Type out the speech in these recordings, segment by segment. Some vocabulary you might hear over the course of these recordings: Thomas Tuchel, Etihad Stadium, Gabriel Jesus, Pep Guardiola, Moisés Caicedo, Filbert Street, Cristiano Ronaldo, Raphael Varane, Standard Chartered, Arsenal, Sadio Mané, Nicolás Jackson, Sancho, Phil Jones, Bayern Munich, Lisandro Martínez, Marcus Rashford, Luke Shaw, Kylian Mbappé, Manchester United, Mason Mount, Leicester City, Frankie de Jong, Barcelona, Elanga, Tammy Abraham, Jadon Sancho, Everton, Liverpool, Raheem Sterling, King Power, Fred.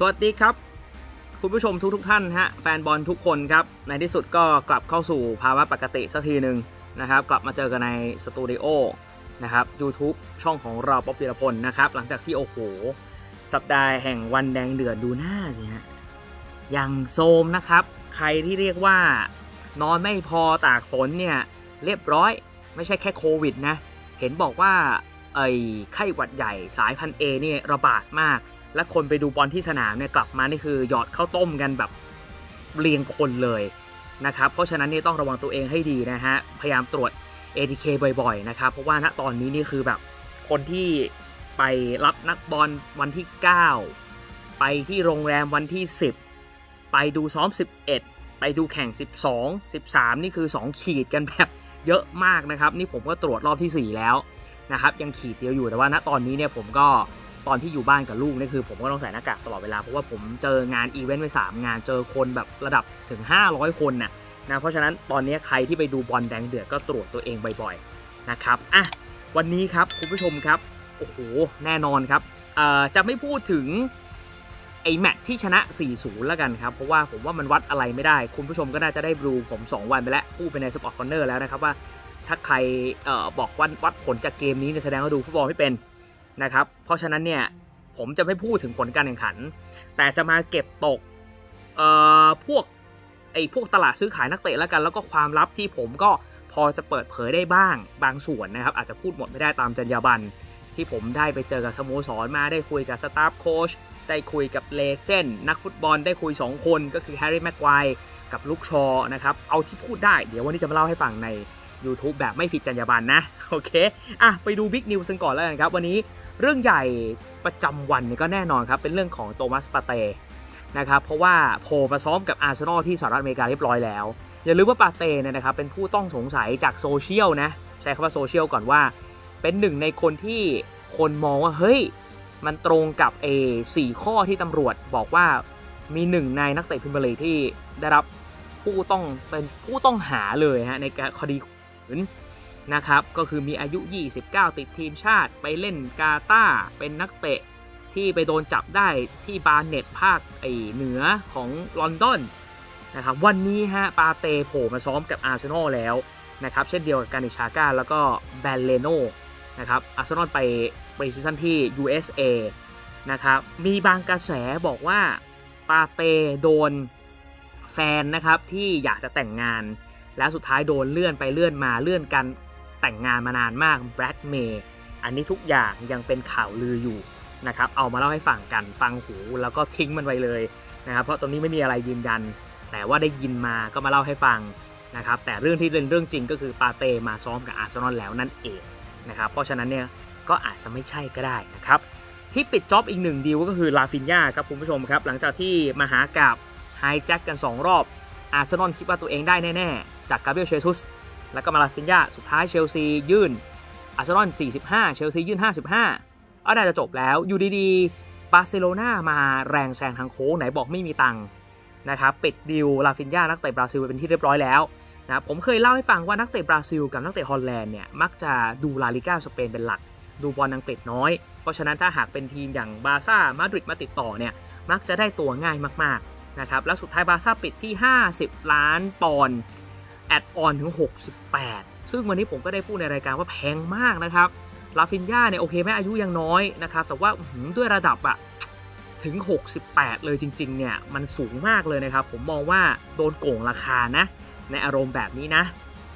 สวัสดีครับคุณผู้ชมทุกท่านฮะแฟนบอลทุกคนครับในที่สุดก็กลับเข้าสู่ภาวะปกติสักทีหนึ่งนะครับกลับมาเจอกันในสตูดิโอนะครับ YouTube ช่องของเราป๊อปธีรพลนะครับหลังจากที่โอ้โหสัปดาห์แห่งวันแดงเดือดดูหน้าสิฮะอย่างโซมนะครับใครที่เรียกว่านอนไม่พอตากฝนเนี่ยเรียบร้อยไม่ใช่แค่โควิดนะเห็นบอกว่าไอ้ไข้หวัดใหญ่สายพันธุ์ A นี่ระบาดมากและคนไปดูบอลที่สนามเนี่ยกลับมานี่คือหยอดข้าวต้มกันแบบเรียงคนเลยนะครับเพราะฉะนั้นนี่ต้องระวังตัวเองให้ดีนะฮะพยายามตรวจ ATK บ่อยๆนะครับเพราะว่าณตอนนี้นี่คือแบบคนที่ไปรับนักบอลวันที่9ไปที่โรงแรมวันที่10ไปดูซ้อม11ไปดูแข่ง12 13นี่คือ2ขีดกันแบบเยอะมากนะครับนี่ผมก็ตรวจรอบที่4แล้วนะครับยังขีดเดียวอยู่แต่ว่าณตอนนี้เนี่ยผมก็ตอนที่อยู่บ้านกับลูกนี่คือผมก็ต้องใส่หน้ากากตลอดเวลาเพราะว่าผมเจองานอีเวนต์ไป3งานเจอคนแบบระดับถึง500คนน่ะนะเพราะฉะนั้นตอนนี้ใครที่ไปดูบอลแดงเดือดก็ตรวจตัวเองบ่อยๆนะครับอ่ะวันนี้ครับคุณผู้ชมครับโอ้โหแน่นอนครับจะไม่พูดถึงไอ้แมตช์ที่ชนะ 4-0 แล้วกันครับเพราะว่าผมว่ามันวัดอะไรไม่ได้คุณผู้ชมก็น่าจะได้ดูผม2วันไปแล้วพูดไปใน Sport Corner แล้วนะครับว่าถ้าใครบอกว่าวัดผลจากเกมนี้แสดงว่าดูฟุตบอลไม่เป็นนะครับเพราะฉะนั้นเนี่ยผมจะไม่พูดถึงผลการแข่งขันแต่จะมาเก็บตกพวกตลาดซื้อขายนักเตะแล้วกันแล้วก็ความลับที่ผมก็พอจะเปิดเผยได้บ้างบางส่วนนะครับอาจจะพูดหมดไม่ได้ตามจรรยาบรรณที่ผมได้ไปเจอกับสโมสรมาได้คุยกับสตาฟโค้ชได้คุยกับเลเจนด์นักฟุตบอลได้คุย2คนก็คือแฮร์รี่แม็กไกวร์กับลุคชอว์นะครับเอาที่พูดได้เดี๋ยววันนี้จะมาเล่าให้ฟังใน YouTube แบบไม่ผิดจรรยาบรรณนะโอเคอ่ะไปดูบิ๊กนิวส์กันก่อนแล้วกันครับวันนี้เรื่องใหญ่ประจำวันก็แน่นอนครับเป็นเรื่องของโทมัสปาเต้นะครับเพราะว่าโผล่มาซ้อมกับอาร์เซนอลที่สหรัฐอเมริกาเรียบร้อยแล้วอย่าลืมว่าปาเต้เนี่ยนะครับเป็นผู้ต้องสงสัยจากโซเชียลนะใช้คำว่าโซเชียลก่อนว่าเป็นหนึ่งในคนที่คนมองว่าเฮ้ยมันตรงกับ4ข้อที่ตำรวจบอกว่ามีหนึ่งในนักเตะพรีเมียร์ลีกที่ได้รับเป็นผู้ต้องหาเลยฮะในคดีอื่นนะครับก็คือมีอายุ29ติดทีมชาติไปเล่นกาตาร์เป็นนักเตะที่ไปโดนจับได้ที่บาร์เน็ตภาคเหนือของลอนดอนนะครับวันนี้ฮะปาเต้โผล่มาซ้อมกับอาร์เซนอลแล้วนะครับเช่นเดียวกับกานิชาก้าแล้วก็แบนเลโนนะครับอาร์เซนอลไปปรีซีซั่นที่ USA นะครับมีบางกระแสบอกว่าปาเต้โดนแฟนนะครับที่อยากจะแต่งงานแล้วสุดท้ายโดนเลื่อนไปเลื่อนมาเลื่อนกันแต่งงานมานานมากแบล็กเมย์อันนี้ทุกอย่างยังเป็นข่าวลืออยู่นะครับเอามาเล่าให้ฟังกันฟังหูแล้วก็ทิ้งมันไว้เลยนะครับเพราะตรงนี้ไม่มีอะไรยืนยันแต่ว่าได้ยินมาก็มาเล่าให้ฟังนะครับแต่เรื่องที่เป็นเรื่องจริงก็คือปาเต้มาซ้อมกับอาร์เซนอลแล้วนั่นเองนะครับเพราะฉะนั้นเนี่ยก็อาจจะไม่ใช่ก็ได้นะครับที่ปิดจ็อบอีก1ดีลก็คือลาฟินญาครับคุณผู้ชมครับหลังจากที่มหากาพย์ไฮแจ็คกัน2รอบอาร์เซนอลคิดว่าตัวเองได้แน่ๆจากกาเบรียลเชซุสแล้วก็มาลาฟินญาสุดท้ายเชลซียื่นอาร์เซนอล45เชลซียื่น55ก็น่าจะจบแล้วอยู่ดีๆบาร์เซโลนามาแรงแซงทางโค้งไหนบอกไม่มีตังค์นะครับปิดดีลลาฟินญานักเตะบราซิลเป็นที่เรียบร้อยแล้วนะผมเคยเล่าให้ฟังว่านักเตะบราซิลกับนักเตะฮอลแลนด์เนี่ยมักจะดูลาลิก้าสเปนเป็นหลักดูบอลอังกฤษน้อยเพราะฉะนั้นถ้าหากเป็นทีมอย่างบาร์ซ่ามาดริดมาติดต่อเนี่ยมักจะได้ตัวง่ายมากๆนะครับแล้วสุดท้ายบาร์ซ่าปิดที่50ล้านปอนด์แอดออนถึง68ซึ่งวันนี้ผมก็ได้พูดในรายการว่าแพงมากนะครับลาฟินญาเนี่ยโอเคแม้อายุยังน้อยนะครับแต่ว่าด้วยระดับอะถึง68เลยจริงๆเนี่ยมันสูงมากเลยนะครับผมมองว่าโดนโกงราคานะในอารมณ์แบบนี้น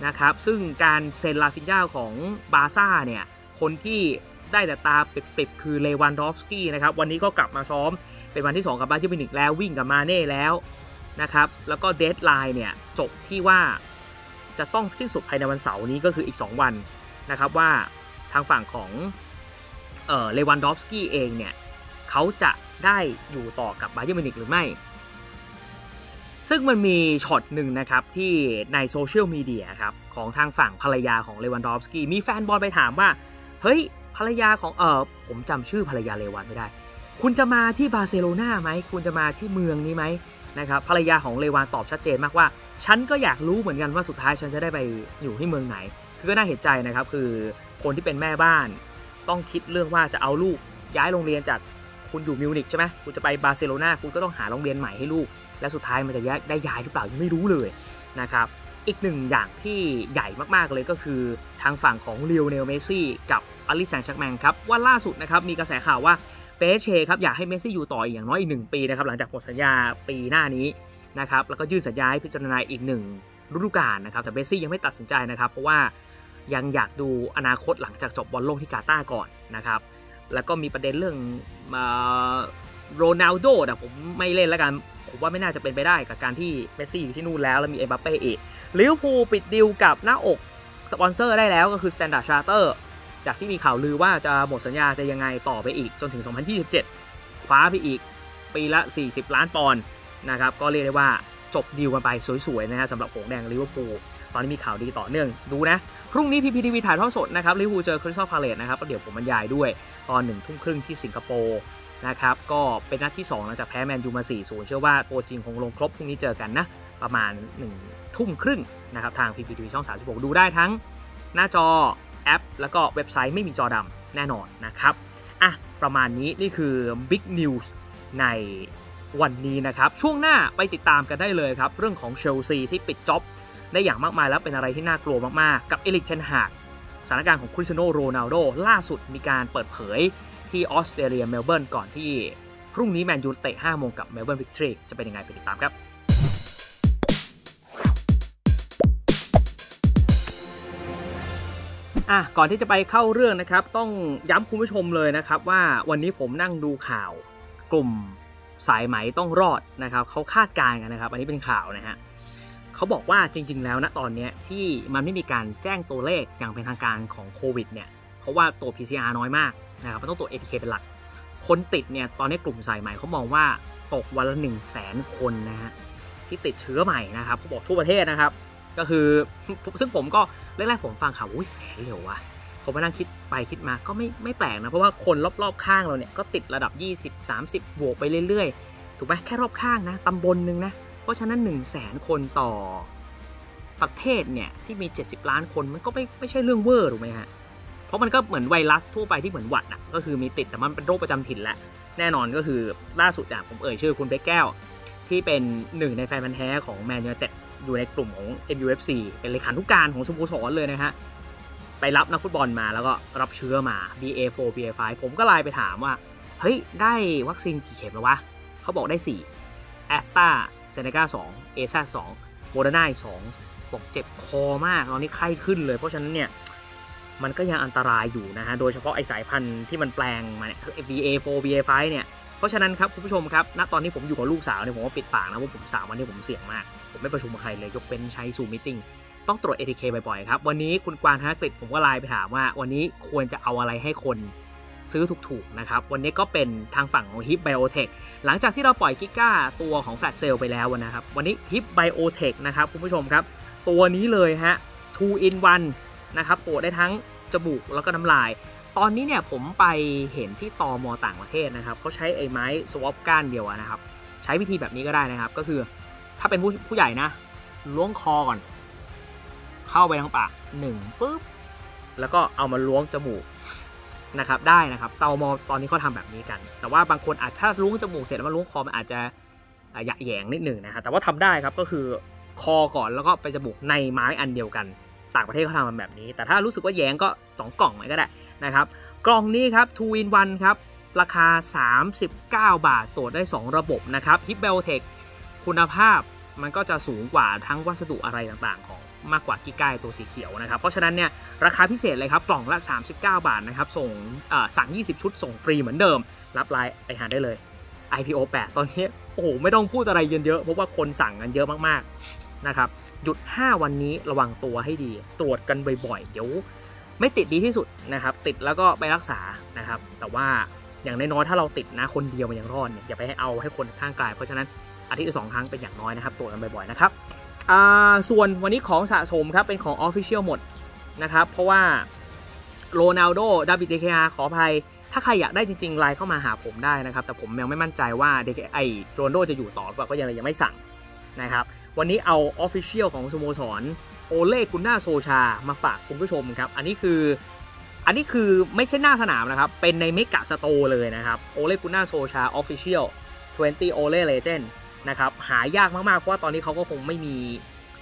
ะครับซึ่งการเซ็นลาฟินญาของบาร์ซ่าเนี่ยคนที่ได้แต่ตาปิดคือเลวันดอฟสกี้นะครับวันนี้ก็กลับมาซ้อมเป็นวันที่2กับบาเยิร์นมิวนิกแล้ววิ่งกับมาเน่แล้วนะครับแล้วก็เดดไลน์เนี่ยจบที่ว่าจะต้องสิ้นสุดภายในวันเสาร์นี้ก็คืออีก2วันนะครับว่าทางฝั่งของเลวันดอฟสกี้เองเนี่ยเขาจะได้อยู่ต่อกับบาเยิร์นมิวนิกหรือไม่ซึ่งมันมีช็อตหนึ่งนะครับที่ในโซเชียลมีเดียครับของทางฝั่งภรรยาของเลวันดอฟสกี้มีแฟนบอลไปถามว่าเฮ้ยภรรยาของผมจำชื่อภรรยาเลวันไม่ได้คุณจะมาที่บาร์เซโลนาไหมคุณจะมาที่เมืองนี้ไหมนะครับภรรยาของเลวันตอบชัดเจนมากว่าฉันก็อยากรู้เหมือนกันว่าสุดท้ายฉันจะได้ไปอยู่ที่เมืองไหนคือก็น่าเห็นใจนะครับคือคนที่เป็นแม่บ้านต้องคิดเรื่องว่าจะเอาลูกย้ายโรงเรียนจาก คุณอยู่มิวนิกใช่ไหมคุณจะไปบาร์เซโลนาคุณก็ต้องหาโรงเรียนใหม่ให้ลูกและสุดท้ายมันจะได้ย้ายหรือเปล่ายังไม่รู้เลยนะครับอีกหนึ่งอย่างที่ใหญ่มากๆเลยก็คือทางฝั่งของลิโอเนลเมสซี่กับอาริสแซงต์แชร์แมงครับว่าล่าสุดนะครับมีกระแสข่าวว่าเปเช่ครับอยากให้เมสซี่อยู่ต่ออย่างน้อยอีก1 ปีนะครับหลังจากหมดสัญญาปีหน้านี้นะครับแล้วก็ยื่นสัญญาให้พิจารณาอีก1 ฤดูกาลนะครับแต่เมสซี่ยังไม่ตัดสินใจนะครับเพราะว่ายังอยากดูอนาคตหลังจากจบบอลโลกที่กาตาร์ก่อนนะครับแล้วก็มีประเด็นเรื่องโรนัลโดนะผมไม่เล่นแล้วกันผมว่าไม่น่าจะเป็นไปได้กับการที่เมสซี่อยู่ที่นู่นแล้วมีเอ็มบัปเป้อีกลิเวอร์พูลปิดดีลกับหน้าอกสปอนเซอร์ได้แล้วก็คือ Standard Charter จากที่มีข่าวลือว่าจะหมดสัญญาจะยังไงต่อไปอีกจนถึง2027คว้าไปอีกปีละ40 ล้านปอนด์นะครับก็เรียกได้ว่าจบดีลกันไปสวยๆนะฮะสำหรับหงส์แดงลิเวอร์พูลตอนนี้มีข่าวดีต่อเนื่องดูนะพรุ่งนี้ PPTV ถ่ายทอดสดนะครับลิเวอร์พูลเจอคริสตัลพาเลซนะครับเดี๋ยวผมบรรยายด้วยตอน 20:30 น.ที่สิงคโปร์นะครับก็เป็นนัดที่2หลังจากแพ้แมนยูมา 4-0 เชื่อว่าตัวจริงคงลงครบพรุ่งนี้เจอกันนะประมาณ 20:30 น.นะครับทาง PPTV ช่อง 36ดูได้ทั้งหน้าจอแอปแล้วก็เว็บไซต์ไม่มีจอดำแน่นอนนะครับอ่ะประมาณนี้นี่คือ Big News ในวันนี้นะครับช่วงหน้าไปติดตามกันได้เลยครับเรื่องของเชลซีที่ปิดจ็อบได้อย่างมากมายแล้วเป็นอะไรที่น่ากลัวมากๆกับเอริกเทนฮากสถานการณ์ของคริสเตียโนโรนัลโดล่าสุดมีการเปิดเผยที่ออสเตรเลียเมลเบิร์นก่อนที่พรุ่งนี้แมนยูเตะ 5 โมงกับเมลเบิร์นวิกตอรี่จะเป็นยังไงไปติดตามครับก่อนที่จะไปเข้าเรื่องนะครับต้องย้ำคุณผู้ชมเลยนะครับว่าวันนี้ผมนั่งดูข่าวกลุ่มสายไหมต้องรอดนะครับเขาคาดการณ์กันนะครับอันนี้เป็นข่าวนะฮะเขาบอกว่าจริงๆแล้วนะตอนนี้ที่มันไม่มีการแจ้งตัวเลขอย่างเป็นทางการของโควิดเนี่ยเพราะว่าตัว PCR น้อยมากนะครับมันต้องตัว ATK เป็นหลักคนติดเนี่ยตอนนี้กลุ่มสายใหม่เขามองว่าตกวันละ 100,000 คนนะฮะที่ติดเชื้อใหม่นะครับเขาบอกทั่วประเทศนะครับก็คือซึ่งผมก็แรกๆผมฟังข่าวอุ้ยแสนเร็วว่ะผมมานั่งคิดไปคิดมาก็ไม่แปลกนะเพราะว่าคนรอบๆข้างเราเนี่ยก็ติดระดับ20-30บวกไปเรื่อยๆถูกไหมแค่รอบข้างนะตำบลนึงนะเพราะฉะนั้น 100,000 คนต่อประเทศเนี่ยที่มี70 ล้านคนมันก็ไม่ใช่เรื่องเวอร์ถูกไหมฮะเพราะมันก็เหมือนไวรัสทั่วไปที่เหมือนหวัดอ่ะก็คือมีติดแต่มันเป็นโรคประจำถิ่นแล้วแน่นอนก็คือล่าสุดอย่างผมเอ่ยชื่อคุณเป๊กแก้วที่เป็น1ในแฟนพันธุ์แท้ของแมนยูไนเต็ดอยู่ในกลุ่มของ MUFC เป็นเลขานุการของสโมสรเลยนะฮะไปรับนักฟุตบอลมาแล้วก็รับเชื้อมา BA4 BA5 ผมก็ไลน์ไปถามว่าเฮ้ยได้วัคซีนกี่เข็มแล้ววะเขาบอกได้4 Astraเซเนกา2 เอซ่า2โมเดอร์นา2บอกเจ็บคอมากตอนนี้ไข้ขึ้นเลยเพราะฉะนั้นเนี่ยมันก็ยังอันตรายอยู่นะฮะโดยเฉพาะไอสายพันธุ์ที่มันแปลงมาเนี่ย BA4 BA5 เนี่ยเพราะฉะนั้นครับคุณผู้ชมครับณตอนนี้ผมอยู่กับลูกสาวเนี่ยผมว่าปิดปากนะว่าผม3 วันนี้ผมเสี่ยงมากผมไม่ประชุมใครเลยยกเป็นใช้ซูมมิทติ้งต้องตรวจ ATK บ่อยๆครับวันนี้คุณกวางธนกฤษผมก็ไลน์ไปถามว่าวันนี้ควรจะเอาอะไรให้คนซื้อถูกๆนะครับวันนี้ก็เป็นทางฝั่งของ HIP Biotech หลังจากที่เราปล่อยกิก้าตัวของ Flat Cell ไปแล้วนะครับวันนี้ HIP Biotech นะครับคุณผู้ชมครับตัวนี้เลยฮะ 2 in 1 นะครับตรวจได้ทั้งจมูกแล้วก็น้ำลายตอนนี้เนี่ยผมไปเห็นที่ตม.ต่างประเทศนะครับเขาใช้ไอ้ไม้สวอปก้านเดียวนะครับใช้วิธีแบบนี้ก็ได้นะครับก็คือถ้าเป็นผู้ใหญ่นะล้วงคอก่อนเข้าไปทางปาก1ปุ๊บแล้วก็เอามาล้วงจมูกนะครับได้นะครับตม.ตอนนี้เขาทำแบบนี้กันแต่ว่าบางคนอาจถ้าล้วงจมูกเสร็จแล้วมาล้วงคอมันอาจจะหยะแหยงนิดหนึ่งนะฮะแต่ว่าทำได้ครับก็คือคอก่อนแล้วก็ไปจมูกในไม้อันเดียวกันต่างประเทศเขาทำมันแบบนี้แต่ถ้ารู้สึกว่าแหยงก็2กล่องก็ได้นะครับกล่องนี้ครับ 2 in 1 ครับราคา39 บาทตรวจได้2 ระบบนะครับ HIP Biotech คุณภาพมันก็จะสูงกว่าทั้งวัสดุอะไรต่างๆของมากกว่ากิก้าตัวสีเขียวนะครับเพราะฉะนั้นเนี่ยราคาพิเศษเลยครับกล่องละ39 บาทนะครับส่งสั่ง20 ชุดส่งฟรีเหมือนเดิมรับไลน์ไปหาได้เลย IPO 8 ตอนนี้โอ้โหไม่ต้องพูดอะไรเยอะๆเพราะว่าคนสั่งกันเยอะมากๆนะครับหยุด5 วันนี้ระวังตัวให้ดีตรวจกันบ่อยๆเดี๋ยวไม่ติดดีที่สุดนะครับติดแล้วก็ไปรักษานะครับแต่ว่าอย่างน้อยๆถ้าเราติดนะคนเดียวมันยังรอดเนี่ยอย่าไปให้เอาให้คนข้างกายเพราะฉะนั้นอาทิตย์2 ครั้งเป็นอย่างน้อยนะครับตรวจกันบ่อยๆนะครับส่วนวันนี้ของสะสมครับเป็นของ Official หมดนะครับเพราะว่าโรนัลโด WDKR ขออภัยถ้าใครอยากได้จริงๆไลน์เข้ามาหาผมได้นะครับแต่ผมยังไม่มั่นใจว่าไอ้โรนัลโดจะอยู่ต่อหรือเปล่าก็ยังไม่สั่งนะครับวันนี้เอา Official ของสโมสรโอเล่กุนน่าโซชามาฝากคุณผู้ชมครับอันนี้คือ อันนี้คือไม่ใช่หน้าสนามนะครับเป็นในเมกะสโตร์เลยนะครับโอเลกุน่าโซชา Official 20 Ole Legend นะครับหายากมากๆเพราะว่าตอนนี้เขาก็คงไม่มี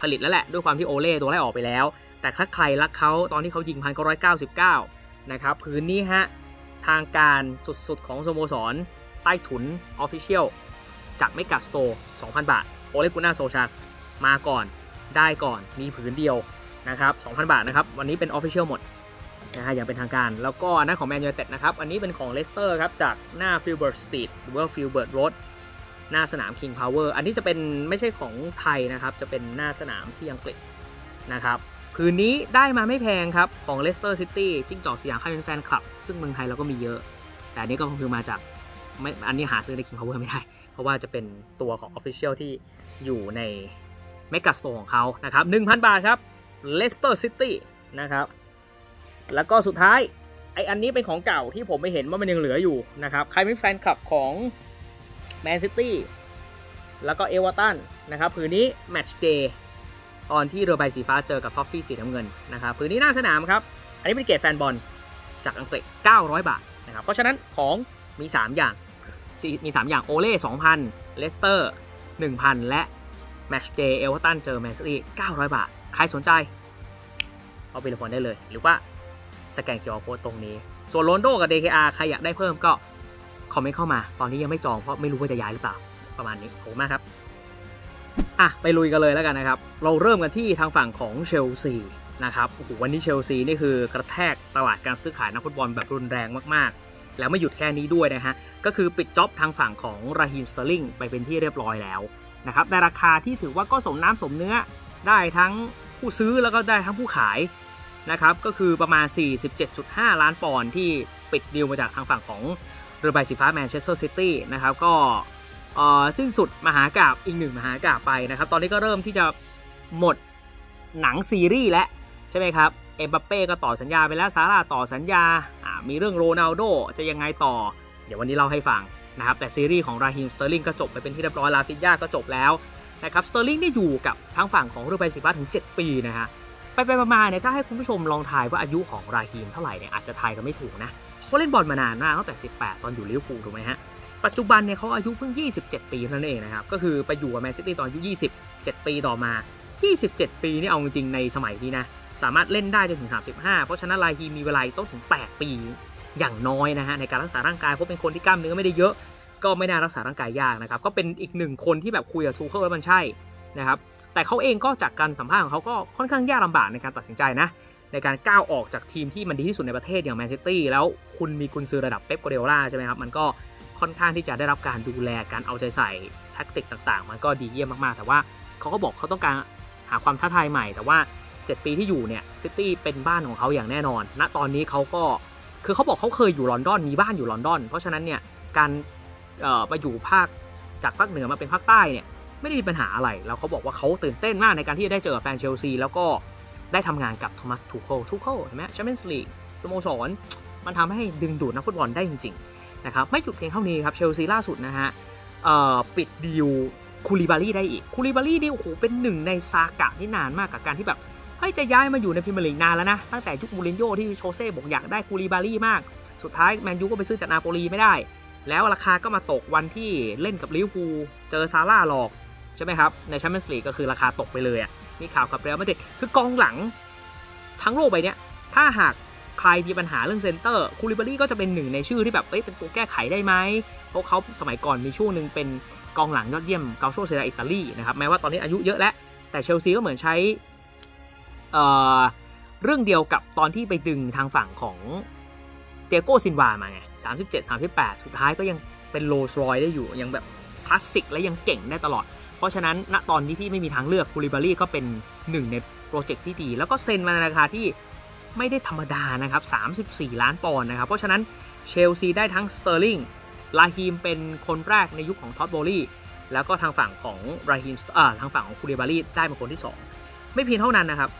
ผลิตแล้วแหละด้วยความที่โอเล่ตัวแรกออกไปแล้วแต่ถ้าใครรักเขาตอนที่เขายิง1,999นะครับพื้นนี้ฮะทางการสุดๆของสโมสรใต้ถุน Official จากเมกะสโตร์ 2,000 บาทโอเลกุน่าโซชามาก่อนได้ก่อนมีผืนเดียวนะครับ 2,000 บาทนะครับวันนี้เป็น Official หมดนะฮะอย่างเป็นทางการแล้วก็นั่นของแมนยูไนเต็ดนะครับอันนี้เป็นของเลสเตอร์ครับจากหน้าฟิลเบิร์ตสตรีทหรือว่าฟิลเบิร์ตโรดหน้าสนามคิงพาวเวอร์อันนี้จะเป็นไม่ใช่ของไทยนะครับจะเป็นหน้าสนามที่อังกฤษนะครับผืนนี้ได้มาไม่แพงครับของเลสเตอร์ซิตี้จิ้งจอกสยามค่ายเป็นแฟนคลับซึ่งเมืองไทยเราก็มีเยอะแต่อันนี้ก็คือมาจากไม่อันนี้หาซื้อในคิงพาวเวอร์ไม่ได้เพราะว่าจะเป็นตัวของ Official ที่อยู่ในเมกะสโตร์ของเขานะครับ 1,000 บาทครับเลสเตอร์ซิตี้นะครับแล้วก็สุดท้ายไออันนี้เป็นของเก่าที่ผมไม่เห็นว่ามันยังเหลืออยู่นะครับใครเป็นแฟนคลับของแมนซิตี้แล้วก็เอเวอร์ตันนะครับผืนนี้แมตช์เดย์ตอนที่เรือใบสีฟ้าเจอกับท็อฟฟี่สีน้ำเงินนะครับผืนนี้หน้าสนามครับอันนี้เป็นเกรดแฟนบอลจากอังกฤษ900 บาทนะครับเพราะฉะนั้นของมี3อย่างมี3อย่างโอเล่ 2,000 เลสเตอร์ 1,000 และแมตช์เดย์เอเวอร์ตันเจอแมนซิตี้900 บาทใครสนใจเอาไปรับได้เลยหรือว่าสแกน QR Code ตรงนี้ส่วนโรนโดกับ DKR ใครอยากได้เพิ่มก็คอมเมนต์เข้ามาตอนนี้ยังไม่จองเพราะไม่รู้ว่าจะย้ายหรือเปล่าประมาณนี้ขอบคุณมากครับอ่ะไปลุยกันเลยแล้วกันนะครับเราเริ่มกันที่ทางฝั่งของเชลซีนะครับโอ้โหวันนี้เชลซีนี่คือกระแทกตลาดการซื้อขายนักฟุตบอลแบบรุนแรงมากๆแล้วไม่หยุดแค่นี้ด้วยนะฮะก็คือปิดจ็อบทางฝั่งของราฮีม สเตอร์ลิงไปเป็นที่เรียบร้อยแล้วนะครับในราคาที่ถือว่าก็สมน้ำสมเนื้อได้ทั้งผู้ซื้อแล้วก็ได้ทั้งผู้ขายนะครับก็คือประมาณ 47.5 ล้านปอนด์ที่ปิดดีลมาจากทางฝั่งของเรือใบสีฟ้าแมนเชสเตอร์ซิตี้นะครับก็สิ้นสุดมหากาพย์อีกหนึ่งมหากาพย์ไปนะครับตอนนี้ก็เริ่มที่จะหมดหนังซีรีส์แล้วใช่ไหมครับเอ็มบัปเป้ก็ต่อสัญญาไปแล้วซาร่าต่อสัญญามีเรื่องโรนัลโดจะยังไงต่อเดี๋ยววันนี้เล่าให้ฟังนะครับแต่ซีรีส์ของราฮีม สเตอร์ลิงก็จบไปเป็นที่เรียบร้อยลาฟิญญาก็จบแล้วนะครับสเตอร์ลิงได้อยู่กับทางฝั่งของเรือใบสีฟ้าถึง7ปีนะฮะไปมาเนี่ยถ้าให้คุณผู้ชมลองทายว่าอายุของราฮีมเท่าไหร่เนี่ยอาจจะทายกันไม่ถูกนะเขาเล่นบอลมานานมากตั้งแต่18ตอนอยู่ลิเวอร์พูลถูกไหมฮะปัจจุบันเนี่ยเขาอายุเพิ่ง27 ปีเท่านั้นเองนะครับก็คือไปอยู่กับแมนซิตี้ตอนอายุ27 ปีต่อมา27 ปีนี่เอาจริงในสมัยนี้นะสามารถเล่นได้จนถึง35เพราะฉะนั้นราฮีมมีเวลาต้องถึง8ปีอย่างน้อยนะฮะในการรักษาร่างกายเพราะเป็นคนที่กล้ามเนื้อไม่ได้เยอะก็ไม่น่ารักษาร่างกายยากนะครับก็เป็นอีกหนึ่งคนที่แบบคุยกับทูเคิลแล้วมันใช่นะครับแต่เขาเองก็จากการสัมภาษณ์ของเขาก็ค่อนข้างยากลำบากในการตัดสินใจนะในการก้าวออกจากทีมที่มันดีที่สุดในประเทศอย่างแมนซิตี้แล้วคุณมีกุนซือระดับเป๊ป กัวร์ดิโอลาใช่ไหมครับมันก็ค่อนข้างที่จะได้รับการดูแลการเอาใจใส่แทคติกต่างๆมันก็ดีเยี่ยมมากๆแต่ว่าเขาก็บอกเขาต้องการหาความท้าทายใหม่แต่ว่า7ปีที่อยู่เนี่ยซิตี้เป็นบ้านของเขาอย่างแน่นอนณตอนนี้เขาก็คือเขาบอกเขาเคยอยู่ลอนดอนมีบ้านอยู่ลอนดอนเพราะฉะนั้นเนี่ยการมาอยู่ภาคจากภาคเหนือมาเป็นภาคใต้เนี่ยไม่ได้มีปัญหาอะไรแล้วเขาบอกว่าเขาตื่นเต้นมากในการที่จะได้เจอแฟนเชลซีแล้วก็ได้ทำงานกับโทมัส ทูเคิลเห็นไหมแชมเปี้ยนส์ลีกสโมสรมันทำให้ดึงดูดนักฟุตบอลได้จริงๆนะครับไม่หยุดเพียงเท่านี้ครับเชลซีล่าสุดนะฮะปิดดีลคูลิบาลีได้อีกคูลิบาลีนี่โอ้โหเป็นหนึ่งในซากะที่นานมากกับการที่แบบเฮ้ยจะย้ายมาอยู่ในพรีเมียร์ลีกนานแล้วนะตั้งแต่ยุคมูรินโญ่ที่โชเซ่บอกอยากได้คูลิบาลีมากสุดท้ายแมนยูก็ไปซื้อจากนาโปลีไม่ได้แล้วราคาก็มาตกวันที่เล่นกับลิเวอร์พูลเจอซาร่าหลอกใช่ไหมครับในแชมเปี้ยนส์ลีกก็คือราคาตกไปเลยอ่ะมีข่าวกับเรอัลมาดริดคือกองหลังทั้งโลกใบนี้ถ้าหากใครมีปัญหาเรื่องเซนเตอร์คูลิบาลีก็จะเป็นหนึ่งในชื่อที่แบบเป็นตัวแก้ไขได้ไหมเพราะเขาสมัยก่อนมีช่วงหนึ่งเป็นกองหลังยอดเยี่ยมกาโชเซราอิตาลีนะครับแม้ว่าตอนนี้อายุเยอะแล้วแต่เชลซีก็เหมือนใช้เรื่องเดียวกับตอนที่ไปดึงทางฝั่งของเตียโก้ซินวามาไง37-38สุดท้ายก็ยังเป็นโรลส์รอยซ์ได้อยู่ยังแบบคลาสสิกและยังเก่งได้ตลอดเพราะฉะนั้นณตอนนี้ที่ไม่มีทางเลือกคูลิบาลีก็เป็นหนึ่งในโปรเจกต์ที่ดีแล้วก็เซ็นมาในราคาที่ไม่ได้ธรรมดานะครับ34ล้านปอนด์นะครับเพราะฉะนั้นเชลซีได้ทั้งสเตอร์ลิงราฮีมเป็นคนแรกในยุค ของท็อตโบลี่แล้วก็ทางฝั่งของราฮีมทางฝั่งของคูลิบาลีได้เป็นคนที่2ไม่เพียงเท่านั้นนะครับ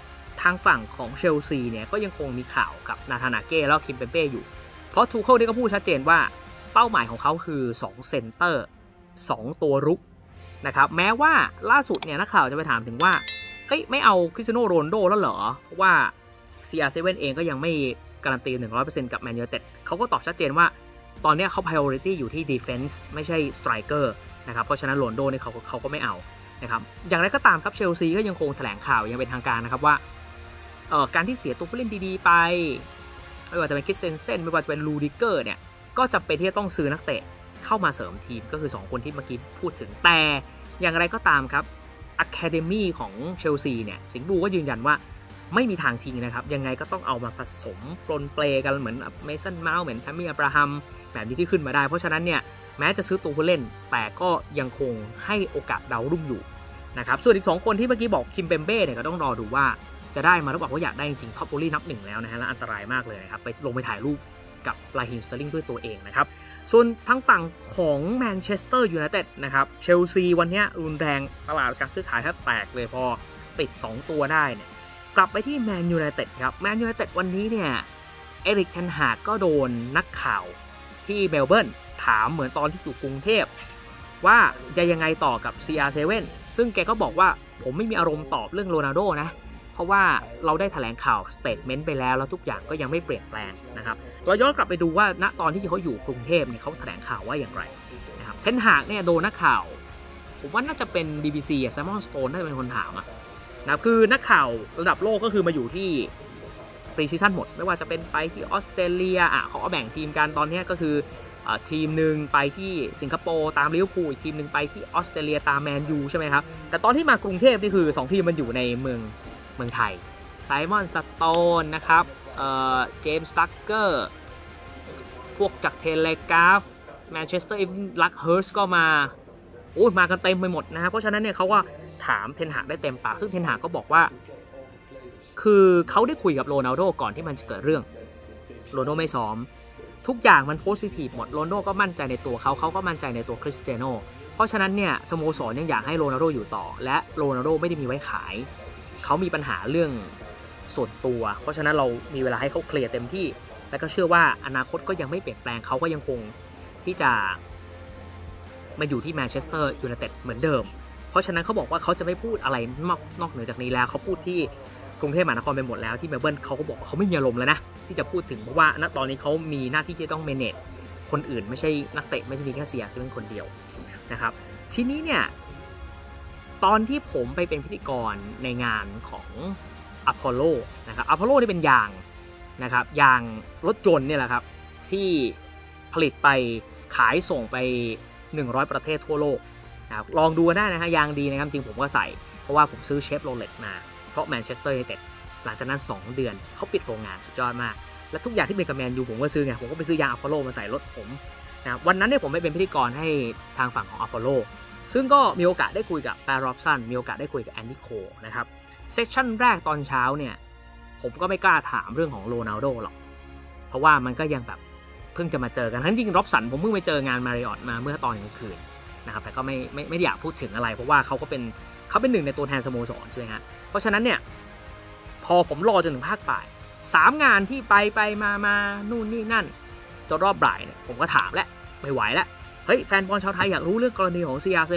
ทางฝั่งของเชลซีเนี่ยก็ยังคงมีข่าวกับนาธานาเก้แล้วคิมเปเป้อยู่เพราะทูเคิลนี่ก็พูดชัดเจนว่าเป้าหมายของเขาคือ2เซนเตอร์2ตัวรุกนะครับแม้ว่าล่าสุดเนี่ยนักข่าวจะไปถามถึงว่าเฮ้ยไม่เอาคริสเตียโน โรนัลโดแล้วเหรอว่า CR7 เองก็ยังไม่ การันตี 100% กับแมนยูไนเต็ดเขาก็ตอบชัดเจนว่าตอนนี้เขา priority อยู่ที่ defense ไม่ใช่ striker นะครับเพราะฉะนั้นโรนโดเนี่ยเขาก็ไม่เอานะครับอย่างไรก็ตามครับเชลซีก็ยังคงแถลงข่าวยังเป็นทางการนะครับว่าการที่เสียตัวผู้เล่นดีๆไปไม่ว่าจะเป็นคริสเตนเซนไม่ว่าจะเป็นลูดิเกอร์เนี่ยก็จำเป็นที่จะต้องซื้อนักเตะเข้ามาเสริมทีมก็คือ2คนที่เมื่อกี้พูดถึงแต่อย่างไรก็ตามครับ Academy ของเชลซีเนี่ยสิงห์บูก็ยืนยันว่าไม่มีทางทิ้งนะครับยังไงก็ต้องเอามาผสมปลนเปลกันเหมือนเมสันเมาส์เหมือนแทมมี่อับราฮัมแบบนี้ที่ขึ้นมาได้เพราะฉะนั้นเนี่ยแม้จะซื้อตัวผู้เล่นแต่ก็ยังคงให้โอกาสดาวรุ่งอยู่นะครับส่วนอีก2คนที่เมื่อกี้บอกคิมเบมเบ้เนี่ยก็ต้องรอดูว่าจะได้มาหรือเปล่าเพราะอยากได้จริงๆท็อปโอลี่นับ1แล้วนะฮะและอันตรายมากเลยนะครับไปลงไปถ่ายรูปกับราฮิม สเตอร์ลิงด้วยตัวเองนะครับส่วนทั้งฝั่งของแมนเชสเตอร์ยูไนเต็ดนะครับเชลซีวันนี้รุนแรงตลาดการซื้อขายแทบแตกเลยพอปิด2ตัวได้เนี่ยกลับไปที่แมนยูไนเต็ดครับแมนยูไนเต็ดวันนี้เนี่ยเอริก เทนฮากก็โดนนักข่าวที่เมลเบิร์นถามเหมือนตอนที่อยู่กรุงเทพว่าจะยังไงต่อกับ CR7 ซึ่งแกก็บอกว่าผมไม่มีอารมณ์ตอบเรื่องโรนัลโดนะเพราะว่าเราได้แถลงข่าวสเตทเมนต์ไปแล้วแล้วทุกอย่างก็ยังไม่เปลี่ยนแปลงนะครับเราย้อนกลับไปดูว่าณตอนที่เขาอยู่กรุงเทพเนี่ยเขาแถลงข่าวว่าอย่างไรนะครับเทนฮากเนี่ยโดนนักข่าวผมว่าน่าจะเป็น BBC แซมมอนสโตนได้เป็นคนถามอะนะคือนักข่าวระดับโลกก็คือมาอยู่ที่ปรีซีซั่นหมดไม่ว่าจะเป็นไปที่ออสเตรเลียอ่ะเขาแบ่งทีมกันตอนนี้ก็คือทีมหนึ่งไปที่สิงคโปร์ตามลิเวอร์พูลอีกทีมหนึ่งไปที่ออสเตรเลียตามแมนยูใช่ไหมครับแต่ตอนที่มากรุงเทพนี่คือ2ทีมมันอยู่ในเมืองไทยไซมอนสโตนนะครับเจมส์ตักเกอร์พวกจากเทเลกราฟแมนเชสเตอร์อีฟลักเฮิร์สก็มาโอ้มากันเต็มไปหมดนะฮะเพราะฉะนั้นเนี่ยเขาก็ถามเทนฮากได้เต็มปากซึ่งเทนฮากก็บอกว่าคือเขาได้คุยกับโรนัลโดก่อนที่มันจะเกิดเรื่องโรนัลโดไม่ซ้อมทุกอย่างมันโพสิทีฟหมดโรนัลโดก็มั่นใจในตัวเขาก็มั่นใจในตัวคริสเตียโนเพราะฉะนั้นเนี่ยสโมสรยังอยากให้โรนัลโดอยู่ต่อและโรนัลโดไม่ได้มีไว้ขายเขามีปัญหาเรื่องส่วนตัวเพราะฉะนั้นเรามีเวลาให้เขาเคลียร์เต็มที่และก็เชื่อว่าอนาคตก็ยังไม่เปลี่ยนแปลงเขาก็ยังคงที่จะมาอยู่ที่แมนเชสเตอร์ยูไนเต็ดเหมือนเดิมเพราะฉะนั้นเขาบอกว่าเขาจะไม่พูดอะไรนอกเหนือจากนี้แล้วเขาพูดที่กรุงเทพมหานครไปหมดแล้วที่เมลเบิร์นเขาก็บอกว่าเขาไม่มีอารมณ์แล้วนะที่จะพูดถึงเพราะว่าณตอนนี้เขามีหน้าที่ที่ต้อง manage คนอื่นไม่ใช่นักเตะไม่ใช่มีแค่เสียซึ่งเป็นคนเดียวนะครับทีนี้เนี่ยตอนที่ผมไปเป็นพิธีกรในงานของ Apollo นะครับ Apollo นี่เป็นยางนะครับยางรถยนต์เนี่ยแหละครับที่ผลิตไปขายส่งไป100 ประเทศทั่วโลกนะครับลองดูกันได้นะฮะยางดีนะครับจริงผมก็ใส่เพราะว่าผมซื้อเชฟโรเลตมาเพราะแมนเชสเตอร์ยูไนเต็ดหลังจากนั้น2เดือนเขาปิดโรงงานสุดยอดมากและทุกอย่างที่เป็นกับแมนยูผมก็ซื้อไงผมก็ไปซื้อยางอพอลโลมาใส่รถผมนะวันนั้นเนี่ยผมไปเป็นพิธีกรให้ทางฝั่งของอพอลโลซึ่งก็มีโอกาสได้คุยกับแปร์รอบสันมีโอกาสได้คุยกับแอนดี้โคนะครับเซสชั่นแรกตอนเช้าเนี่ยผมก็ไม่กล้าถามเรื่องของโรนัลโดหรอกเพราะว่ามันก็ยังแบบเพิ่งจะมาเจอกันทั้งจริงรอบสันผมเพิ่งไปเจองานมาริออตมาเมื่อตอนกลางคืนนะครับแต่ก็ไม่อยากพูดถึงอะไรเพราะว่าเขาเป็นหนึ่งในตัวแทนสโมสรใช่ไหมฮะเพราะฉะนั้นเนี่ยพอผมรอจนถึงภาคบ่าย3งานที่ไปมานู่นนี่นั่นจนรอบบ่ายเนี่ยผมก็ถามแล้วไม่ไหวแล้วเฮ้ยแฟนบอลชาวไทยอยากรู้เรื่องกรณีของ CR7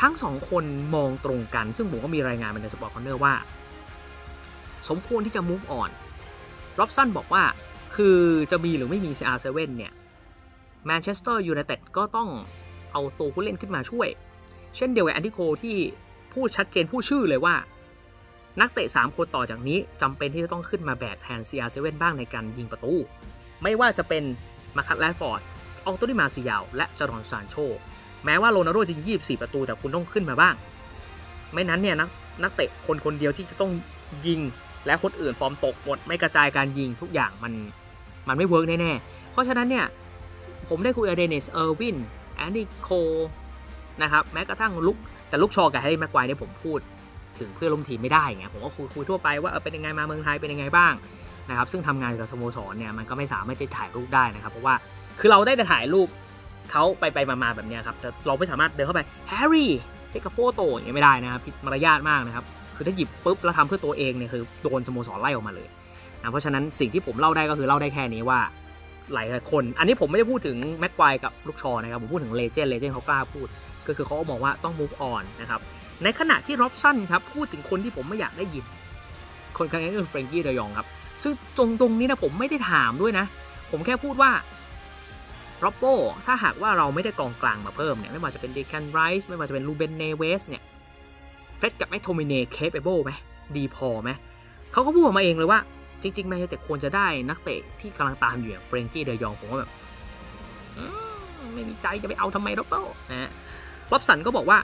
ทั้ง2คนมองตรงกันซึ่งผมก็มีรายงานในสปอร์ตคอร์เนอร์ว่าสมควรที่จะ move on รอบสั้นบอกว่าคือจะมีหรือไม่มี CR7 เนี่ยแมนเชสเตอร์ยูไนเต็ดก็ต้องเอาตัวผู้เล่นขึ้นมาช่วยเช่นเดียวกับแอนติโคที่พูดชัดเจนพูดชื่อเลยว่านักเตะ3คนต่อจากนี้จำเป็นที่จะต้องขึ้นมาแบกแทน CR7 บ้างในการยิงประตูไม่ว่าจะเป็นมาคัส แรชฟอร์ด อองโตนิมาซิยาวและจารอนซานโชแม้ว่าโรนัลโดยิง24ประตูแต่คุณต้องขึ้นมาบ้างไม่นั้นเนี่ยนักเตะคนเดียวที่จะต้องยิงและคนอื่นฟอร์มตกหมดไม่กระจายการยิงทุกอย่างมันไม่เวิร์กแน่ๆเพราะฉะนั้นเนี่ยผมได้คุยกับเดนิส เออร์วิน แอนดี้โคนะครับแม้กระทั่งลุกแต่ลุกชอกับแฮร์รี่แม็กไกวร์เนี่ยผมพูดถึงเพื่อนร่วมทีมไม่ได้ไงผมก็คุยทั่วไปว่าเป็นยังไงมาเมืองไทยเป็นยังไงบ้างนะครับซึ่งทำงานกับสโมสรเนี่ยมันก็ไม่สามารถจะถ่ายรูปได้นะครับเพราะว่าคือเราได้แต่ถ่ายรูปเขาไปมาแบบนี้ครับแต่เราไม่สามารถเดินเข้าไปแฮร์รี่เทคโฟโต้อย่างนี้ไม่ได้นะครับผิดมารยาทมากนะครับคือถ้าหยิบปุ๊บแล้วทำเพื่อตัวเองเนี่ยคือโดนสโมสรไล่ออกมาเลยนะเพราะฉะนั้นสิ่งที่ผมเล่าได้ก็คือเล่าได้แค่นี้ว่าหลายคนอันนี้ผมไม่ได้พูดถึงแม็กไกวร์กับลูกชอนะครับผมพูดถึงเลเจนด์เขากล้าพูดก็คือเขาก็บอกว่าต้อง move on นะครับในขณะที่ร็อบสันครับพูดถึงคนที่ผมไม่อยากได้ยินคนครั้งนี้คือเฟรงกี้ เดยองครับ ซึ่งตรงนี้นะผมไม่ได้ถามด้วยนะผมแค่พูดว่าร็อบโบถ้าหากว่าเราไม่ได้กองกลางมาเพิ่มเนี่ยไม่ว่าจะเป็นเดแคนไรส์ไม่ว่าจะเป็นรูเบนเนเวสเนี่ยเฟรดกับแมคโทมิเน่เคปเอเบิลไหมดีพอไหมเขาก็พูดออกมาเองเลยว่าจริงๆแมนยูไนเต็ดควรจะได้นักเตะที่กำลังตามอยู่อย่างเฟรนกี้เดยองผมว่าแบบไม่มีใจจะไปเอาทำไมร็อบโบนะร็อบสันก็บอกว่า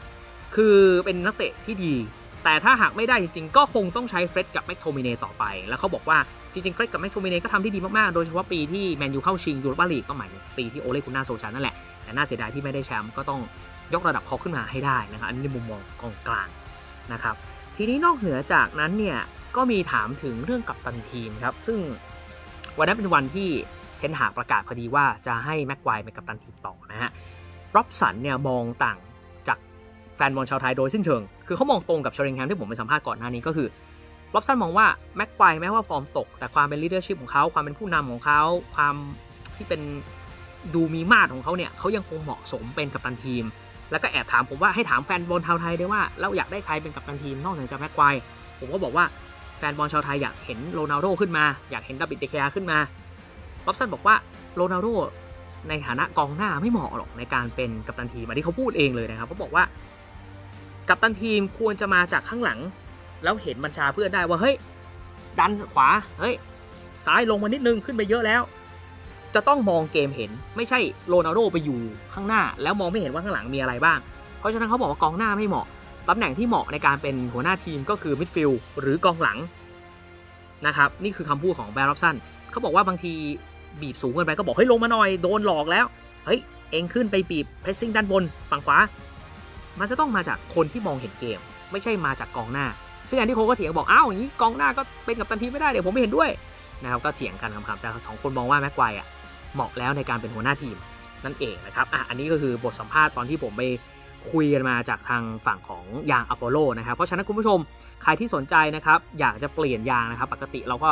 คือเป็นนักเตะที่ดีแต่ถ้าหากไม่ได้จริงๆก็คงต้องใช้เฟรดกับแมคโทมิเน่ต่อไปแล้วเขาบอกว่าจริงๆเฟรดกับแมคโทมิเน่ก็ทำที่ดีมากๆโดยเฉพาะปีที่แมนยูเข้าชิงยูโรปาลีกก็หมายถึงปีที่โอเลกุนนาโซชานั่นแหละแต่น่าเสียดายที่ไม่ได้แชมป์ก็ต้องยกระดับเขาขึ้นมาให้ได้นะครับอันนี้ในมุมมองกองกลางนะครับทีนี้นอกเหนือจากนั้นเนี่ยก็มีถามถึงเรื่องกัปตันทีมครับซึ่งวันนั้นเป็นวันที่เทนฮากประกาศพอดีว่าจะให้แม็กไกวร์เป็นกัปตันทีมต่อนะฮะร็อบสันเนี่ยมองต่างแฟนบอลชาวไทยโดยสิ้นเชิงคือเขามองตรงกับเชอริงแฮมที่ผมไปสัมภาษณ์ก่อนหน้านี้ก็คือร็อบสันมองว่าแม็กไกวร์แม้ว่าฟอร์มตกแต่ความเป็นลีดเดอร์ชิพของเขาความเป็นผู้นำของเขาความที่เป็นดูมีมาตรของเขาเนี่ยเขายังคงเหมาะสมเป็นกัปตันทีมแล้วก็แอบถามผมว่าให้ถามแฟนบอลชาวไทยด้วยว่าเราอยากได้ใครเป็นกัปตันทีมนอกจากแม็กไกวร์ผมก็บอกว่าแฟนบอลชาวไทยอยากเห็นโรนัลโดขึ้นมาอยากเห็นดาวิดเดแค่ขึ้นมาร็อบสันบอกว่าโรนัลโดในฐานะกองหน้าไม่เหมาะหรอกในการเป็นกัปตันทีมอันนี้เขาพูดเองเลยนะครับเขาบอกว่ากัปตันทีมควรจะมาจากข้างหลังแล้วเห็นบัญชาเพื่อนได้ว่าเฮ้ยดันขวาเฮ้ยซ้ายลงมานิดนึงขึ้นไปเยอะแล้วจะต้องมองเกมเห็นไม่ใช่โรนัลโดไปอยู่ข้างหน้าแล้วมองไม่เห็นว่าข้างหลังมีอะไรบ้างเพราะฉะนั้นเขาบอกว่ากองหน้าไม่เหมาะตำแหน่งที่เหมาะในการเป็นหัวหน้าทีมก็คือมิดฟิลด์หรือกองหลังนะครับนี่คือคำพูดของแบร์ร็อบสันเขาบอกว่าบางทีบีบสูงเกินไปก็บอกเฮ้ยลงมาหน่อยโดนหลอกแล้วเฮ้ยเองขึ้นไปบีบเพรสซิ่งด้านบนฝั่งขวามันจะต้องมาจากคนที่มองเห็นเกมไม่ใช่มาจากกองหน้าซึ่งอันที่โคก็เถียงบอกอ้าวอย่างนี้กองหน้าก็เป็นกัปตันทีมไม่ได้เดี๋ยวผมไม่เห็นด้วยนะครับก็เถียงกันคำๆแต่สองคนมองว่าแม็กไกวร์เหมาะแล้วในการเป็นหัวหน้าทีมนั่นเองนะครับอันนี้ก็คือบทสัมภาษณ์ตอนที่ผมไปคุยกันมาจากทางฝั่งของยางอพอลโลนะครับเพราะฉะนั้นคุณผู้ชมใครที่สนใจนะครับอยากจะเปลี่ยนยางนะครับปกติเราก็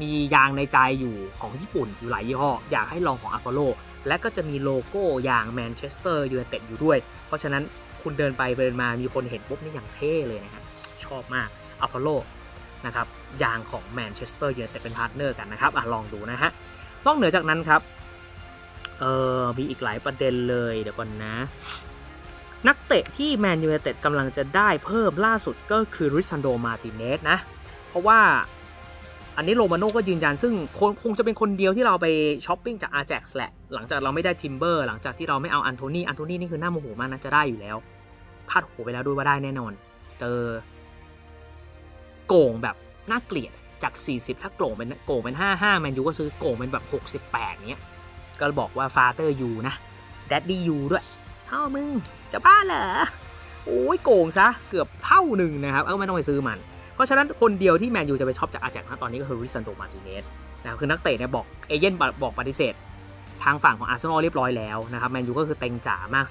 มียางในใจอยู่ของญี่ปุ่นอยู่หลายยี่ห้ออยากให้ลองของอพอลโลและก็จะมีโลโก้อย่างแมนเชสเตอร์ยูไนเต็ดอยู่ด้วยเพราะฉะนั้นคุณเดินไปเดินมามีคนเห็นปุ๊บนี่อย่างเท่เลยนะครับชอบมากอพอลโลนะครับยางของแมนเชสเตอร์ยูไนเต็ดเป็นพาร์ทเนอร์กันนะครับลองดูนะฮะนอกเหนือจากนั้นครับมีอีกหลายประเด็นเลยเดี๋ยวก่อนนะนักเตะที่แมนยูไนเต็ดกำลังจะได้เพิ่มล่าสุดก็คือริซันโด มาร์ติเนสนะเพราะว่าอันนี้โรมาโน่ก็ยืนยันซึ่งคงจะเป็นคนเดียวที่เราไปช้อปปิ้งจาก Ajax แหละหลังจากเราไม่ได้ทิมเบอร์หลังจากที่เราไม่เอาอันโทนี่นี่คือหน้าโมโหมากนะจะได้อยู่แล้วพลาดหัวไปแล้วด้วยว่าได้แน่นอนเจอโก่งแบบน่าเกลียดจาก40ถ้าโก่งเป็น55แมนยูก็ซื้อโก่งเป็นแบบ68เนี้ยก็บอกว่าฟาเตอร์ยูนะแดดดี้ยูด้วยเท่ามึงจะบ้าเหรอโอ้ยโก่งซะเกือบเท่าหนึ่งนะครับไม่ต้องไปซื้อมันเพราะฉะนั้นคนเดียวที่แมนยูจะไปช็อปจากอาแจ็กซ์นะตอนนี้ก็คือริซันโด มาร์ติเนสนะคือนักเตะเนี่ยบอกเอเย่นบอกปฏิเสธทางฝั่งของอาร์เซนอลเรียบร้อยแล้วนะครับแมนยูก็คือเต็งจ๋ามาก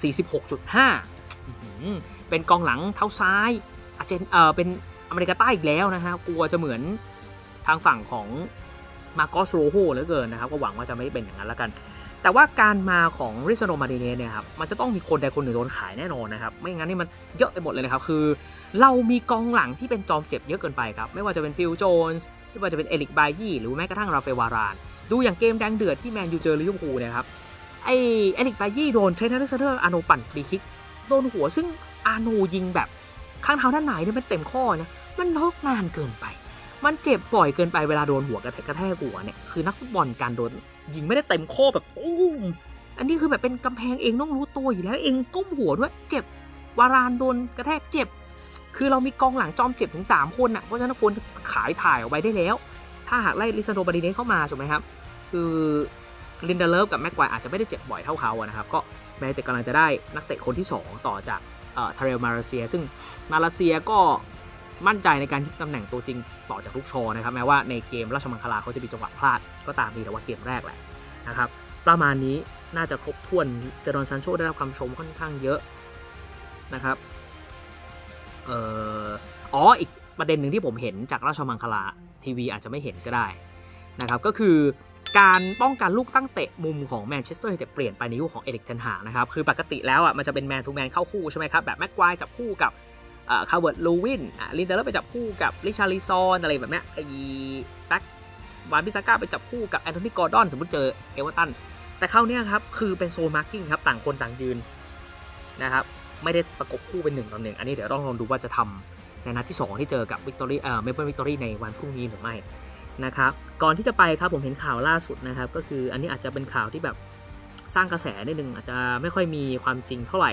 46.5 เป็นกองหลังเท้าซ้ายเป็นอเมริกาใต้อีกแล้วนะครับกลัวจะเหมือนทางฝั่งของมาโกสโรโฮเหลือเกินนะครับก็หวังว่าจะไม่เป็นอย่างนั้นแล้วกันแต่ว่าการมาของริซันโด มาร์ติเนสเนี่ยครับมันจะต้องมีคนใดคนหนึ่งโดนขายแน่นอนนะครับไม่งั้นนี่มันเยอะไปหมดเลยนะครับคือเรามีกองหลังที่เป็นจอมเจ็บเยอะเกินไปครับไม่ว่าจะเป็นฟิลโจนส์ไม่ว่าจะเป็นเอลิกบายี่หรือแม้กระทั่งราฟาเอล วารานดูอย่างเกมแดงเดือดที่แมนยูเจอลิเวอร์พูลนะครับไอเอลิกบายี่โดนเทรนต์ อเล็กซานเดอร์อาร์โนลด์ปั่นฟรีคิกโดนหัวซึ่งอาร์โนลด์ยิงแบบข้างเท้าด้านไหนเนี่ยมันเต็มข้อนะมันล็อกนานเกินไปมันเจ็บบ่อยเกินไปเวลาโดนหัวกระแทกหัวเนี่ยคือนักฟุตบอลการโดนยิงไม่ได้เต็มข้อแบบปุ้มอันนี้คือแบบเป็นกำแพงเองต้องรู้ตัวอยู่แล้วเองก้มหัวด้วยเจ็บวารานโดนกระแทกเจ็บคือเรามีกองหลังจอมเจ็บถึง3คนน่ะเพราะฉะนั้นคนขายถ่ายออกไปได้แล้วถ้าหากไล่ริซันโด มาร์ติเนสเข้ามาถูกไหมครับคือลินเดเลฟกับแม็กไกวร์อาจจะไม่ได้เจ็บบ่อยเท่าเขาอะนะครับก็แมนยูไนเต็ดกำลังจะได้นักเตะคนที่2ต่อจากทาเรล มาเลเซียซึ่งมาเลเซียก็มั่นใจในการยึดตำแหน่งตัวจริงต่อจากลูกชอนะครับแม้ว่าในเกมราชมังคลาเขาจะมีจังหวะพลาดก็ตามดีแต่ว่าเกมแรกแหละนะครับประมาณนี้น่าจะครบถ้วนเจดอน ซานโชได้รับคำชมค่อนข้างเยอะนะครับอีกประเด็นหนึ่งที่ผมเห็นจากราชมังคลาทีวีอาจจะไม่เห็นก็ได้นะครับก็คือการป้องกันลูกตั้งเตะมุมของแมนเชสเตอร์ยูไนเต็ดเปลี่ยนไปในยุคของเอริกเทนฮากนะครับคือปกติแล้วอ่ะมันจะเป็นแมนทูแมนเข้าคู่ใช่ไหมครับแบบแม็กไกวร์จับคู่กับ คาร์เวิร์ดลูวินลินเดเลอร์ไปจับคู่กับริชาร์ลิซอนอะไรแบบนี้ไอ้แบ็ควานพิซาก้าไปจับคู่กับแอนโทนีกอร์ดอนสมมติเจอเอเวอร์ตันแต่เข้าเนี่ยครับคือเป็นโซนมาร์กิ้งครับต่างคนต่างยืนนะครับไม่ได้ประกบคู่เป็นหนึ่งต่อหนึ่งอันนี้เดี๋ยวต้องลองดูว่าจะทำในนัดที่2ที่เจอกับวิกตอรี่เมเปิลวิกตอรี่ในวันพรุ่งนี้หรือไม่นะครับก่อนที่จะไปครับผมเห็นข่าวล่าสุดนะครับก็คืออันนี้อาจจะเป็นข่าวที่แบบสร้างกระแสนิดนึงอาจจะไม่ค่อยมีความจริงเท่าไหร่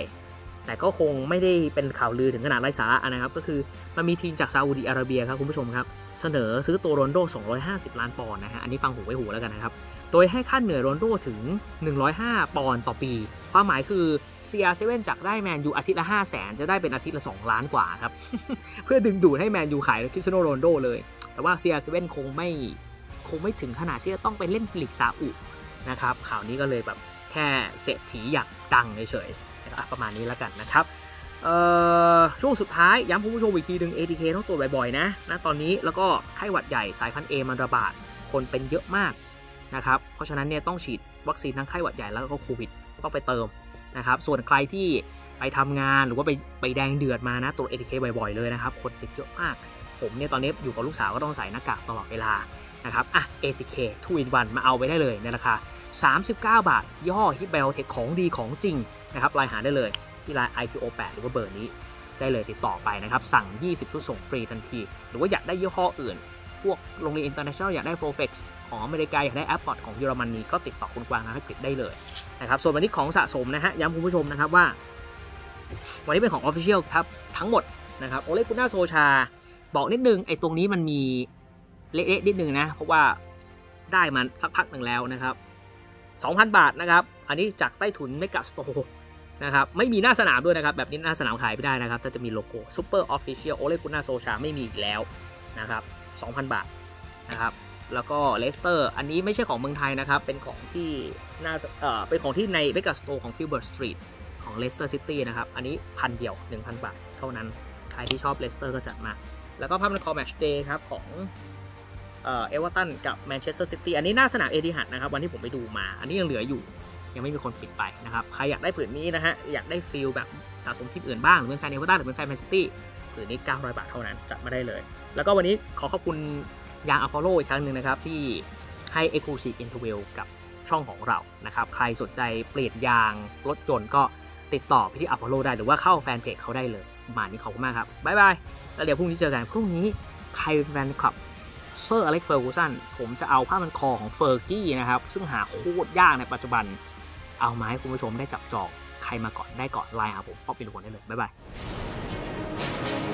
แต่ก็คงไม่ได้เป็นข่าวลือถึงขนาดไร้สาระนะครับก็คือมันมีทีมจากซาอุดิอาระเบียครับคุณผู้ชมครับเสนอซื้อตัวโรนัลโด้250ล้านปอนด์นะฮะอันนี้ฟังหูไว้หูแล้วกันนะครับโดยให้ค่าเหนื่อยโรนัลโด้ถึง105ปอนด์ต่อปีความหมายคือ CR7 จากได้แมนยูอาทิตย์ละ500,000จะได้เป็นอาทิตย์ละ2ล้านกว่าครับ เพื่อดึงดูดให้แมนยูขายคริสเตียโนโรนัลโด้เลยแต่ว่า CR7 คงไม่ถึงขนาดที่จะต้องไปเล่นลีกซาอุนะครับข่าวนี้ก็เลยแบบแค่เศรษฐีอยากดังเฉยๆประมาณนี้แล้วกันนะครับช่วงสุดท้ายย้ำคุณผู้ชมอีกทีหนึ่ง ATK ต้องตรวจบ่อยๆนะตอนนี้แล้วก็ไข้หวัดใหญ่สายพันธุ์ A มันระบาดคนเป็นเยอะมากนะครับเพราะฉะนั้นเนี่ยต้องฉีดวัคซีนทั้งไข้หวัดใหญ่แล้วก็โควิดต้องไปเติมนะครับส่วนใครที่ไปทำงานหรือว่าไปแดงเดือดมานะตรวจ ATK บ่อยๆเลยนะครับคนติดเยอะมากผมเนี่ยตอนนี้อยู่กับลูกสาวก็ต้องใส่หน้ากากตลอดเวลานะครับอ่ะ ATK 2 in 1มาเอาไปได้เลยในราคา39 บาทยี่ห้อฮิตไบโอเทคของดีของจริงนะครับรายหาได้เลยที่ไลน์ IPO 8หรือว่าเบอร์นี้ได้เลยติดต่อไปนะครับสั่ง20ชุดส่งฟรีทันทีหรือว่าอยากได้ยี่ห้ออื่นพวกโรงเรียน International อยากได้ Forfex ของอเมริกาอยากได้ Apport ของเยอรมนีก็ติดต่อคุณกวางนะให้ติดได้เลยนะครับส่วนวันนี้ของสะสมนะฮะย้ำคุณผู้ชมนะครับว่าวันนี้เป็นของ Official ครับทั้งหมดนะครับโอเลกุน่าโซชาบอกนิดนึงไอ้ตรงนี้มันมีเละๆนิดนึงนะเพราะว่าได้มาสักพักหนึ่งแล้วนะครับ 2,000 บาทนะครับอันนี้จากใต้ถุนเมกะสโตร์นะครับไม่มีหน้าสนามด้วยนะครับแบบนี้หน้าสนามขายไม่ได้นะครับถ้าจะมีโลโก้ Super Official โอเลกุน่าโซชาไม่มีอีกแล้วนะครับ 2,000 บาทนะครับแล้วก็เลสเตอร์อันนี้ไม่ใช่ของเมืองไทยนะครับเป็นของที่หน้าเป็นของที่ในเมกะสโตร์ของฟิลเบิร์ตสตรีทของเลสเตอร์ซิตี้นะครับอันนี้พันเดียว 1,000 บาทเท่านั้นใครที่ชอบเลสเตอร์ก็จัดมาแล้วก็ภาพในคอแมชเดย์ครับของเอเวอร์ตันกับแมนเชสเตอร์ซิตี้อันนี้หน้าสนามเอติฮัดนะครับวันที่ผมไปดูมาอันนี้ยังเหลืออยู่ยังไม่มีคนปิดไปนะครับใครอยากได้ผืนนี้นะฮะอยากได้ฟิลแบบสะสมทีมอื่นบ้างหรือเป็นแฟนเอเวอร์ตันหรือเป็นแฟนแมนซิตี้ผืนนี้900 บาทเท่านั้นจัดมาได้เลยแล้วก็วันนี้ขอขอบคุณยางอัลฟาโลอีกครั้งหนึ่งนะครับที่ให้ Exclusive Interview กับช่องของเรานะครับใครสนใจเปลี่ยนยางรถยนต์ก็ติดต่อไปที่อัลฟาโลได้หรือว่าเข้าแฟนเพจเขาได้เลยมานี้ขอบคุณมากครับบ๊ายบายแล้วเดี๋ยวพรุ่งนี้เจอกันพรุ่งนี้ใครเป็นแฟนคลับเซอร์อเล็กซ์ เฟอร์กูสันผมจะเอาผ้าพันคอของเฟอร์กี้นะครับซึ่งหาโคตรยากในปัจจุบันเอามาให้คุณผู้ชมได้จับจองใครมาก่อนได้ก่อนไลน์ครับผมเข้าไปดูกันได้เลยบ๊ายบาย